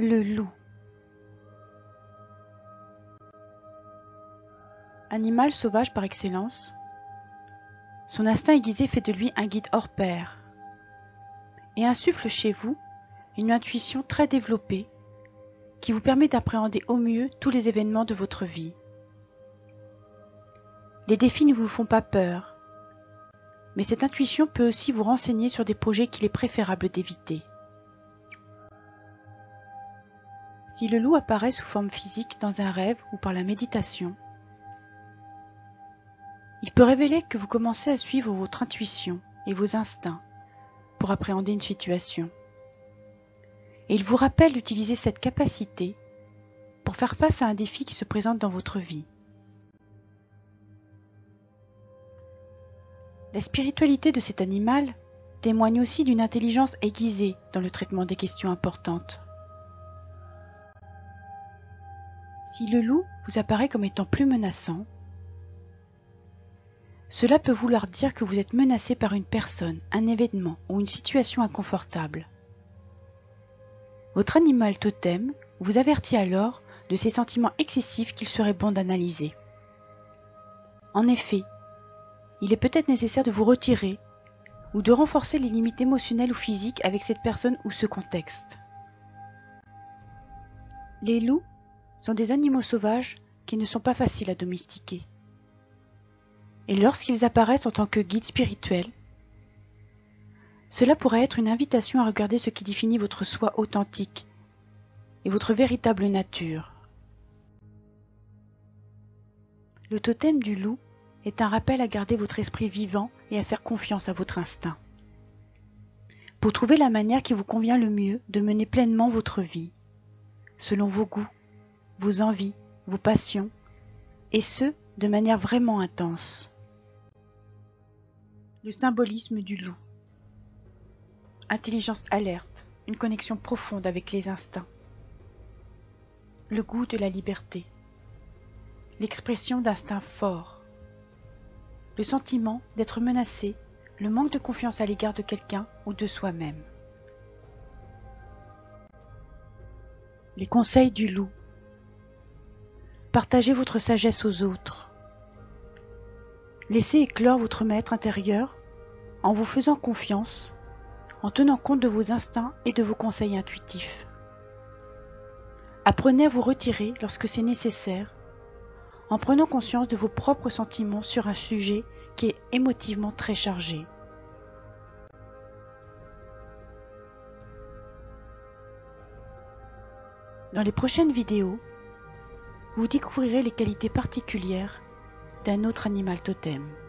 Le loup. Animal sauvage par excellence, son instinct aiguisé fait de lui un guide hors pair et insuffle chez vous une intuition très développée qui vous permet d'appréhender au mieux tous les événements de votre vie. Les défis ne vous font pas peur, mais cette intuition peut aussi vous renseigner sur des projets qu'il est préférable d'éviter. Si le loup apparaît sous forme physique dans un rêve ou par la méditation, il peut révéler que vous commencez à suivre votre intuition et vos instincts pour appréhender une situation. Et il vous rappelle d'utiliser cette capacité pour faire face à un défi qui se présente dans votre vie. La spiritualité de cet animal témoigne aussi d'une intelligence aiguisée dans le traitement des questions importantes. Si le loup vous apparaît comme étant plus menaçant, cela peut vouloir dire que vous êtes menacé par une personne, un événement ou une situation inconfortable. Votre animal totem vous avertit alors de ces sentiments excessifs qu'il serait bon d'analyser. En effet, il est peut-être nécessaire de vous retirer ou de renforcer les limites émotionnelles ou physiques avec cette personne ou ce contexte. Les loups sont des animaux sauvages qui ne sont pas faciles à domestiquer. Et lorsqu'ils apparaissent en tant que guides spirituels, cela pourrait être une invitation à regarder ce qui définit votre soi authentique et votre véritable nature. Le totem du loup est un rappel à garder votre esprit vivant et à faire confiance à votre instinct, pour trouver la manière qui vous convient le mieux de mener pleinement votre vie, selon vos goûts, vos envies, vos passions, et ce, de manière vraiment intense. Le symbolisme du loup. Intelligence alerte, une connexion profonde avec les instincts. Le goût de la liberté. L'expression d'instincts forts. Le sentiment d'être menacé, le manque de confiance à l'égard de quelqu'un ou de soi-même. Les conseils du loup. Partagez votre sagesse aux autres. Laissez éclore votre maître intérieur en vous faisant confiance, en tenant compte de vos instincts et de vos conseils intuitifs. Apprenez à vous retirer lorsque c'est nécessaire, en prenant conscience de vos propres sentiments sur un sujet qui est émotivement très chargé. Dans les prochaines vidéos, vous découvrirez les qualités particulières d'un autre animal totem.